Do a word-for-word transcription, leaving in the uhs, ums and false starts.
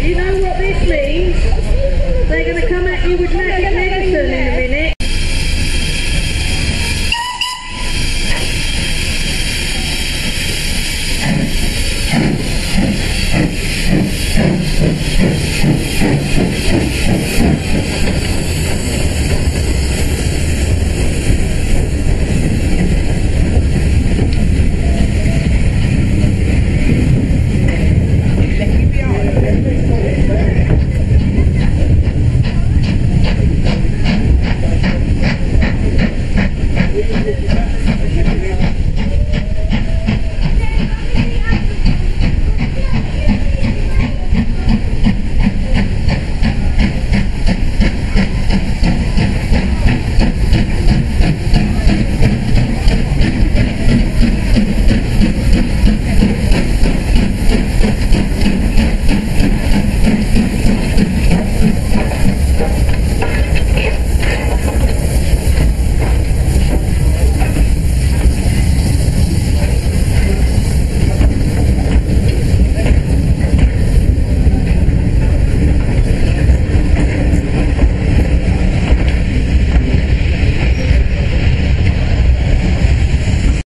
You know what this means? They're going to come at you with magic medicine in a minute.